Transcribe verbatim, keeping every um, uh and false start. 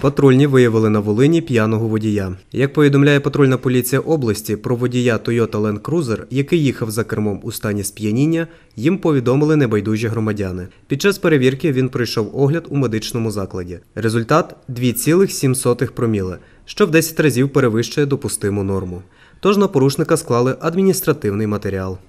Патрульні виявили на Волині п'яного водія. Як повідомляє патрульна поліція області, про водія Toyota Land Cruiser, який їхав за кермом у стані сп'яніння, їм повідомили небайдужі громадяни. Під час перевірки він пройшов огляд у медичному закладі. Результат – дві цілих сім сотих проміле, що в десять разів перевищує допустиму норму. Тож на порушника склали адміністративний матеріал.